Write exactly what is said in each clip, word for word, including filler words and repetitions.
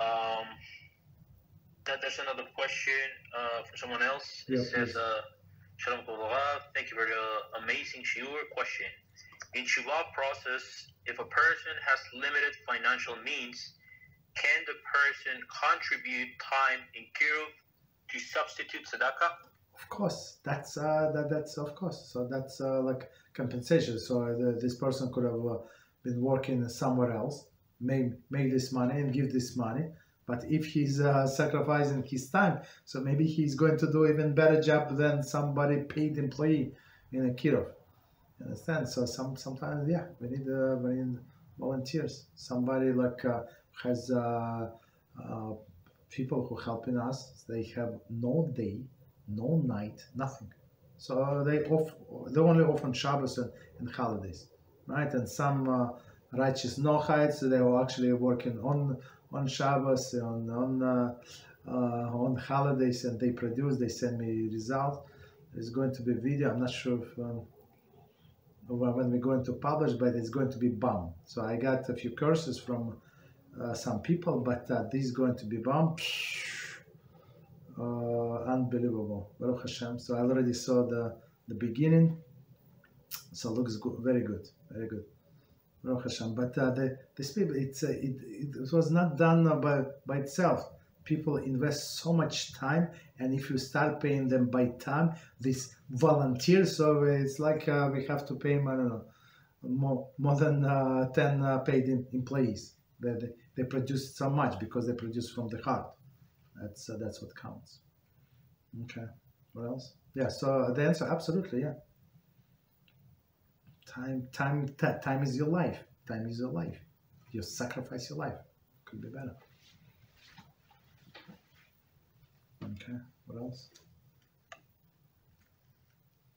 Um, that, that's another question uh, from someone else. It yeah, says, uh, Shalom, thank you for the amazing Shiur. Question: in Shuva process, if a person has limited financial means, can the person contribute time in Kiruv to substitute Tzedakah? Of course, that's uh, that, that's of course. So that's uh, like compensation. So uh, this person could have uh, been working somewhere else, make make this money and give this money. But if he's uh, sacrificing his time, so maybe he's going to do even better job than somebody paid employee in a Kiruv. Understand? So some sometimes yeah, we need uh, we need volunteers. Somebody like uh, has uh, uh, people who helping us. They have no day, no night, nothing. So they off, they only off on Shabbos and, and holidays, right? And some uh, righteous Nohites, they were actually working on on Shabbos, on on uh, uh, on holidays, and they produce. They send me results. There's going to be video. I'm not sure if um, when we're going to publish, but it's going to be bomb. So I got a few curses from uh, some people, but uh, this is going to be bomb. Uh, unbelievable, Baruch Hashem. So I already saw the the beginning, so it looks good, very good, very good, Baruch Hashem. But uh, the this people, it's uh, it, it was not done by by itself. People invest so much time, and if you start paying them by time, this volunteer, so it's like uh, we have to pay them, I don't know, more more than uh, ten uh, paid in, employees. They, they they produce so much because they produce from the heart. That's uh, that's what counts. Okay. What else? Yeah. So the answer, absolutely, yeah. Time, time, time is your life. Time is your life. You sacrifice your life. Could be better. Okay. What else?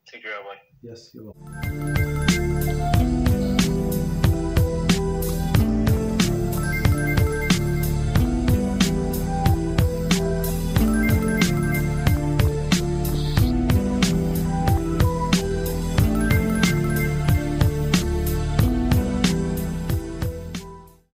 Take your away. Yes, you will.